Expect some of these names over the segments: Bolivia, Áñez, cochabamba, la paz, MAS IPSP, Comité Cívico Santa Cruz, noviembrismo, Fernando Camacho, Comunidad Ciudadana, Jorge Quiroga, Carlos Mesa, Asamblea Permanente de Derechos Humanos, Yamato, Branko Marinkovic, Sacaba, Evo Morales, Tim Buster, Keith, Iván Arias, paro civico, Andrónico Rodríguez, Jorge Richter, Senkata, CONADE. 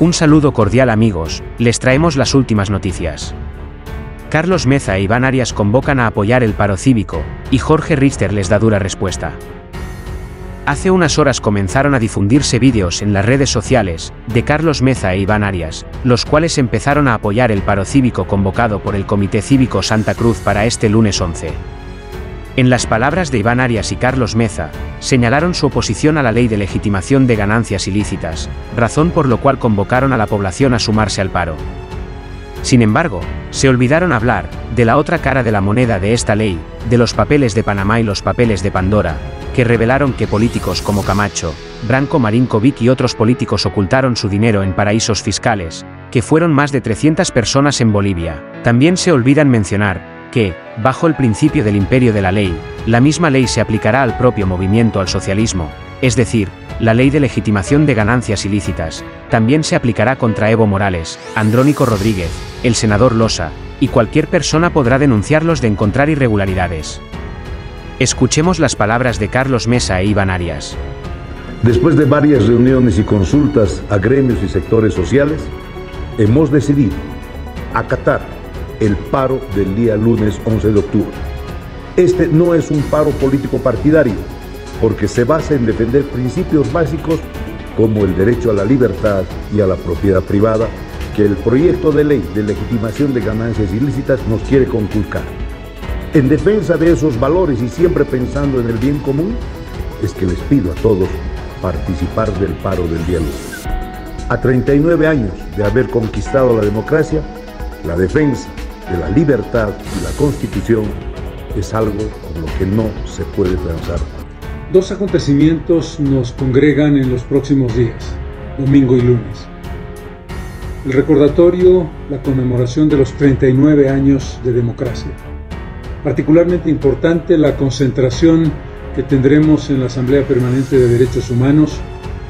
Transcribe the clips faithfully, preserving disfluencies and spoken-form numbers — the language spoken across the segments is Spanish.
Un saludo cordial, amigos, les traemos las últimas noticias. Carlos Mesa e Iván Arias convocan a apoyar el paro cívico, y Jorge Richter les da dura respuesta. Hace unas horas comenzaron a difundirse vídeos en las redes sociales de Carlos Mesa e Iván Arias, los cuales empezaron a apoyar el paro cívico convocado por el Comité Cívico Santa Cruz para este lunes once. En las palabras de Iván Arias y Carlos Mesa, señalaron su oposición a la ley de legitimación de ganancias ilícitas, razón por lo cual convocaron a la población a sumarse al paro. Sin embargo, se olvidaron hablar de la otra cara de la moneda de esta ley, de los papeles de Panamá y los papeles de Pandora, que revelaron que políticos como Camacho, Branko Marinkovic y otros políticos ocultaron su dinero en paraísos fiscales, que fueron más de trescientas personas en Bolivia. También se olvidan mencionar que, bajo el principio del imperio de la ley, la misma ley se aplicará al propio movimiento al socialismo, es decir, la ley de legitimación de ganancias ilícitas, también se aplicará contra Evo Morales, Andrónico Rodríguez, el senador Losa, y cualquier persona podrá denunciarlos de encontrar irregularidades. Escuchemos las palabras de Carlos Mesa e Iván Arias. Después de varias reuniones y consultas a gremios y sectores sociales, hemos decidido acatar el paro del día lunes once de octubre. Este no es un paro político partidario, porque se basa en defender principios básicos como el derecho a la libertad y a la propiedad privada, que el proyecto de ley de legitimación de ganancias ilícitas nos quiere conculcar. En defensa de esos valores y siempre pensando en el bien común, es que les pido a todos participar del paro del día lunes. A treinta y nueve años de haber conquistado la democracia, la defensa de la libertad y la Constitución es algo con lo que no se puede transar. Dos acontecimientos nos congregan en los próximos días, domingo y lunes. El recordatorio, la conmemoración de los treinta y nueve años de democracia. Particularmente importante la concentración que tendremos en la Asamblea Permanente de Derechos Humanos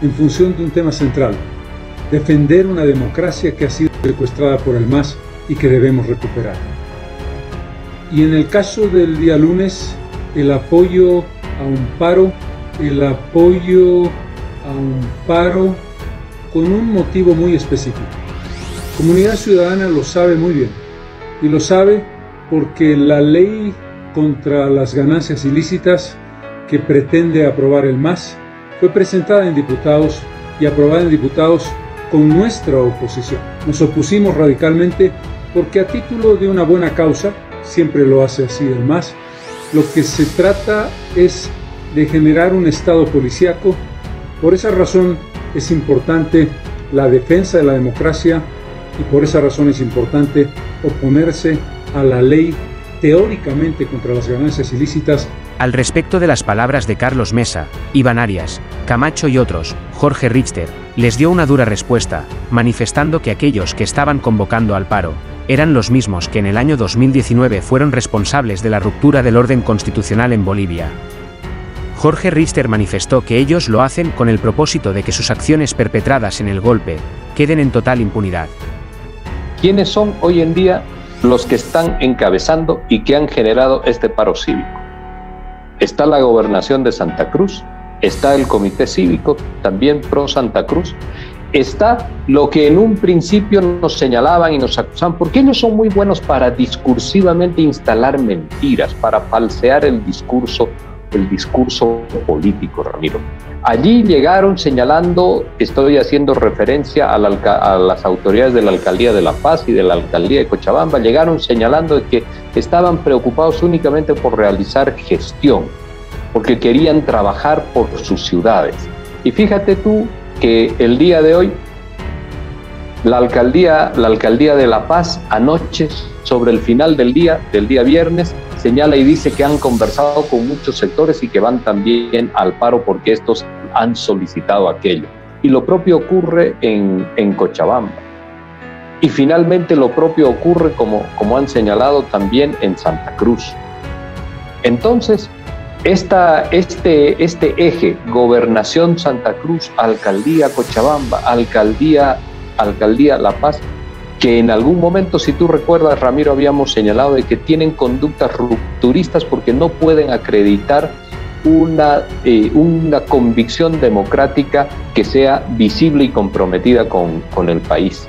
en función de un tema central: defender una democracia que ha sido secuestrada por el M A S y que debemos recuperar. Y en el caso del día lunes, el apoyo a un paro, el apoyo a un paro con un motivo muy específico. Comunidad Ciudadana lo sabe muy bien, y lo sabe porque la ley contra las ganancias ilícitas que pretende aprobar el M A S fue presentada en diputados y aprobada en diputados con nuestra oposición. Nos opusimos radicalmente porque, a título de una buena causa, siempre lo hace así el M A S, lo que se trata es de generar un estado policíaco. Por esa razón es importante la defensa de la democracia y por esa razón es importante oponerse a la ley teóricamente contra las ganancias ilícitas. Al respecto de las palabras de Carlos Mesa, Iván Arias, Camacho y otros, Jorge Richter les dio una dura respuesta, manifestando que aquellos que estaban convocando al paro eran los mismos que en el año dos mil diecinueve fueron responsables de la ruptura del orden constitucional en Bolivia. Jorge Richter manifestó que ellos lo hacen con el propósito de que sus acciones perpetradas en el golpe queden en total impunidad. ¿Quiénes son hoy en día los que están encabezando y que han generado este paro cívico? Está la Gobernación de Santa Cruz, está el Comité Cívico, también pro Santa Cruz, está lo que en un principio nos señalaban y nos acusaban, porque ellos son muy buenos para discursivamente instalar mentiras, para falsear el discurso, el discurso político, Ramiro. Allí llegaron señalando, estoy haciendo referencia a, la, a las autoridades de la Alcaldía de La Paz y de la Alcaldía de Cochabamba, llegaron señalando que estaban preocupados únicamente por realizar gestión, porque querían trabajar por sus ciudades. Y fíjate tú que el día de hoy, la alcaldía, la alcaldía de La Paz anoche, sobre el final del día, del día viernes, señala y dice que han conversado con muchos sectores y que van también al paro porque estos han solicitado aquello. Y lo propio ocurre en, en Cochabamba. Y finalmente lo propio ocurre, como, como han señalado, también en Santa Cruz. Entonces, Esta, este, este eje, Gobernación Santa Cruz, Alcaldía Cochabamba, Alcaldía, Alcaldía La Paz, que en algún momento, si tú recuerdas, Ramiro, habíamos señalado de que tienen conductas rupturistas porque no pueden acreditar una, eh, una convicción democrática que sea visible y comprometida con, con el país.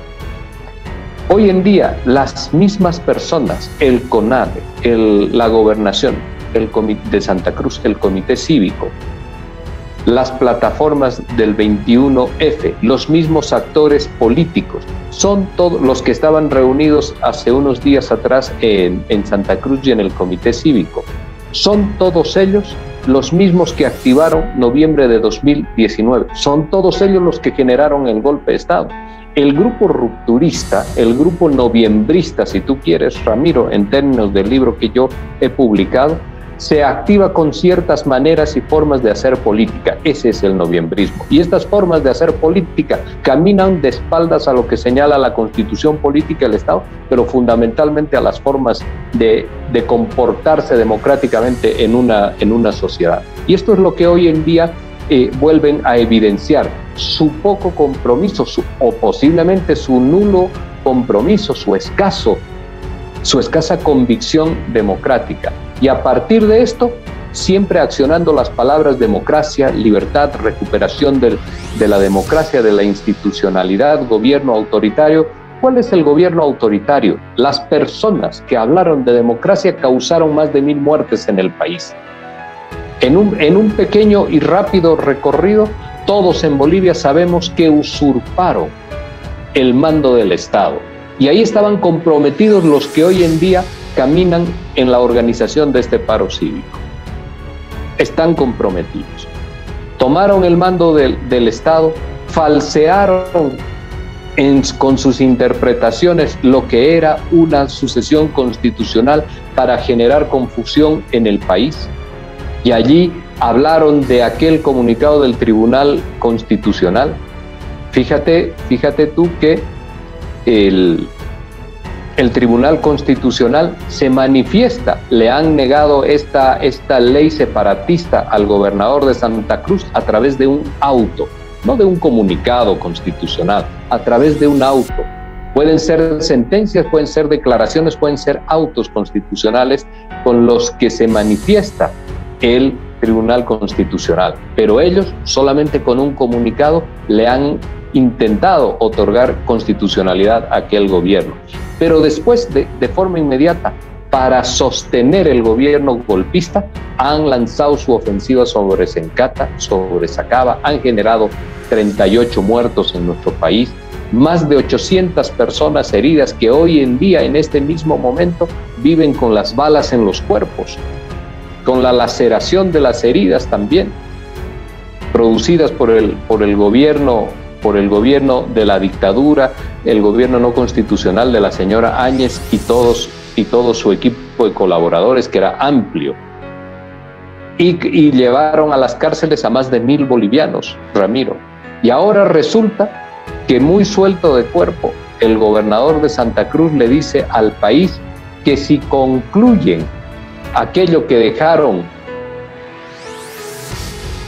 Hoy en día, las mismas personas, el CONADE, el, la Gobernación, el Comité de Santa Cruz, el Comité Cívico, las plataformas del veintiuno efe, los mismos actores políticos, son todos los que estaban reunidos hace unos días atrás en, en Santa Cruz y en el Comité Cívico. Son todos ellos los mismos que activaron noviembre de dos mil diecinueve. Son todos ellos los que generaron el golpe de Estado. El grupo rupturista, el grupo noviembrista, si tú quieres, Ramiro, en términos del libro que yo he publicado, se activa con ciertas maneras y formas de hacer política. Ese es el noviembrismo. Y estas formas de hacer política caminan de espaldas a lo que señala la Constitución política del Estado, pero fundamentalmente a las formas de, de comportarse democráticamente en una, en una sociedad. Y esto es lo que hoy en día eh, vuelven a evidenciar. Su poco compromiso, su, o posiblemente su nulo compromiso, su escaso, su escasa convicción democrática. Y a partir de esto, siempre accionando las palabras democracia, libertad, recuperación del, de la democracia, de la institucionalidad, gobierno autoritario. ¿Cuál es el gobierno autoritario? Las personas que hablaron de democracia causaron más de mil muertes en el país. En un, en un pequeño y rápido recorrido, todos en Bolivia sabemos que usurparon el mando del Estado. Y ahí estaban comprometidos los que hoy en día caminan en la organización de este paro cívico. Están comprometidos. Tomaron el mando del, del Estado, falsearon en, con sus interpretaciones lo que era una sucesión constitucional para generar confusión en el país. Y allí hablaron de aquel comunicado del Tribunal Constitucional. Fíjate, fíjate tú que el... El Tribunal Constitucional se manifiesta, le han negado esta, esta ley separatista al gobernador de Santa Cruz a través de un auto, no de un comunicado constitucional, a través de un auto. Pueden ser sentencias, pueden ser declaraciones, pueden ser autos constitucionales con los que se manifiesta el Tribunal Constitucional. Pero ellos solamente con un comunicado le han intentado otorgar constitucionalidad a aquel gobierno. Pero después, de, de forma inmediata, para sostener el gobierno golpista, han lanzado su ofensiva sobre Senkata, sobre Sacaba, han generado treinta y ocho muertos en nuestro país, más de ochocientas personas heridas que hoy en día, en este mismo momento, viven con las balas en los cuerpos, con la laceración de las heridas también, producidas por el, por el gobierno por el gobierno de la dictadura, el gobierno no constitucional de la señora Áñez y, todos, y todo su equipo de colaboradores, que era amplio. Y, y llevaron a las cárceles a más de mil bolivianos, Ramiro. Y ahora resulta que muy suelto de cuerpo, el gobernador de Santa Cruz le dice al país que si concluyen aquello que dejaron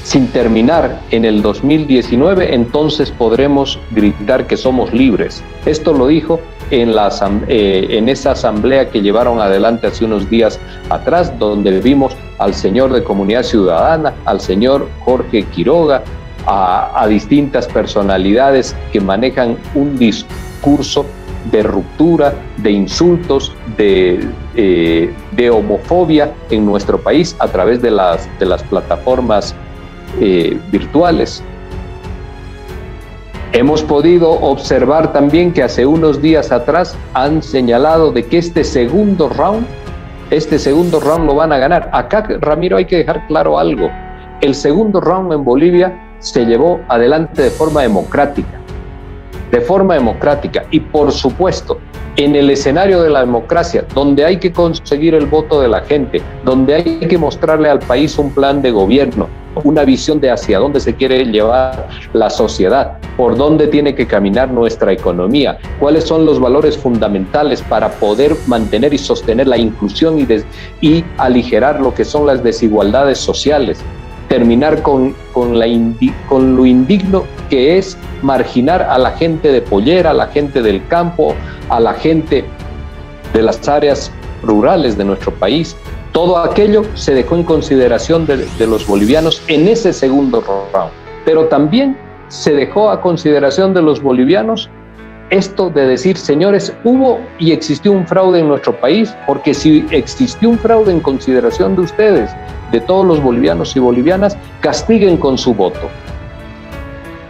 sin terminar en el dos mil diecinueve, entonces podremos gritar que somos libres. Esto lo dijo en, la, eh, en esa asamblea que llevaron adelante hace unos días atrás, donde vimos al señor de Comunidad Ciudadana, al señor Jorge Quiroga, a, a distintas personalidades que manejan un discurso de ruptura, de insultos, de, eh, de homofobia en nuestro país a través de las, de las plataformas Eh, virtuales. Hemos podido observar también que hace unos días atrás han señalado de que este segundo round, este segundo round lo van a ganar. Acá, Ramiro, hay que dejar claro algo. El segundo round en Bolivia se llevó adelante de forma democrática, de forma democrática y, por supuesto, en el escenario de la democracia, donde hay que conseguir el voto de la gente, donde hay que mostrarle al país un plan de gobierno, una visión de hacia dónde se quiere llevar la sociedad, por dónde tiene que caminar nuestra economía, cuáles son los valores fundamentales para poder mantener y sostener la inclusión y, des y aligerar lo que son las desigualdades sociales, terminar con, con, la indi con lo indigno que es marginar a la gente de pollera, a la gente del campo, a la gente de las áreas rurales de nuestro país, Todo aquello se dejó en consideración de, de los bolivianos en ese segundo round, pero también se dejó a consideración de los bolivianos esto de decir, señores, hubo y existió un fraude en nuestro país, porque si existió un fraude en consideración de ustedes, de todos los bolivianos y bolivianas, castiguen con su voto.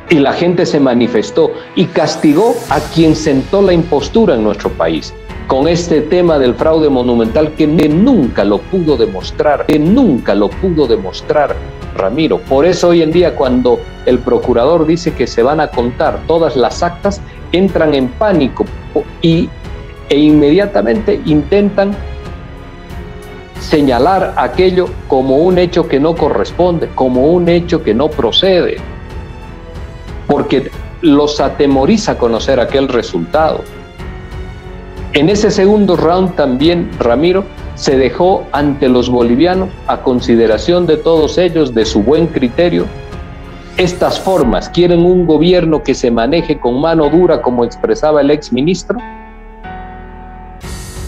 Y la gente se manifestó y castigó a quien sentó la impostura en nuestro país, con este tema del fraude monumental que nunca lo pudo demostrar, que nunca lo pudo demostrar, Ramiro. Por eso hoy en día, cuando el procurador dice que se van a contar todas las actas, entran en pánico y, e inmediatamente intentan señalar aquello como un hecho que no corresponde, como un hecho que no procede, porque los atemoriza conocer aquel resultado. En ese segundo round también, Ramiro, se dejó ante los bolivianos, a consideración de todos ellos, de su buen criterio, estas formas. ¿Quieren un gobierno que se maneje con mano dura, como expresaba el exministro?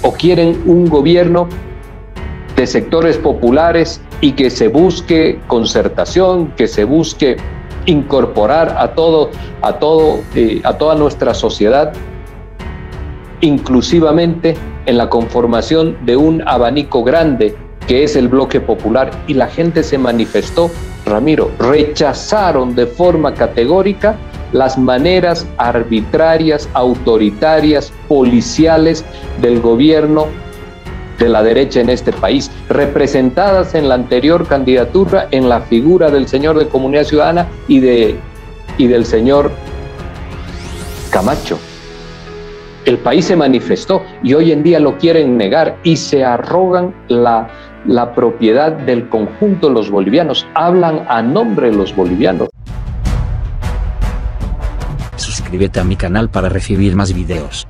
¿O quieren un gobierno de sectores populares y que se busque concertación, que se busque incorporar a todo, a todo, eh, a toda nuestra sociedad, inclusivamente en la conformación de un abanico grande que es el bloque popular? Y la gente se manifestó, Ramiro, rechazaron de forma categórica las maneras arbitrarias, autoritarias, policiales del gobierno de la derecha en este país, representadas en la anterior candidatura en la figura del señor de Comunidad Ciudadana y, de, y del señor Camacho. El país se manifestó y hoy en día lo quieren negar y se arrogan la, la propiedad del conjunto de los bolivianos. Hablan a nombre de los bolivianos. Suscríbete a mi canal para recibir más videos.